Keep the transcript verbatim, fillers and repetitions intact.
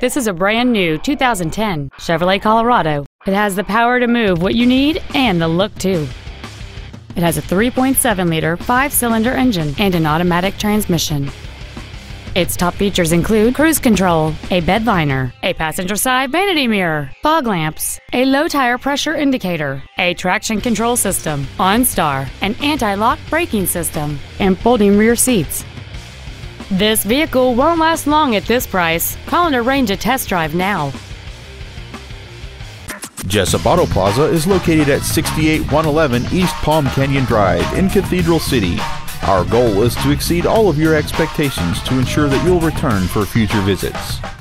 This is a brand new two thousand ten Chevrolet Colorado. It has the power to move what you need and the look too. It has a three point seven liter five-cylinder engine and an automatic transmission. Its top features include cruise control, a bed liner, a passenger side vanity mirror, fog lamps, a low tire pressure indicator, a traction control system, OnStar, an anti-lock braking system, and folding rear seats. This vehicle won't last long at this price. Call and arrange a test drive now. Jessup Auto Plaza is located at sixty-eight one eleven East Palm Canyon Drive in Cathedral City. Our goal is to exceed all of your expectations to ensure that you'll return for future visits.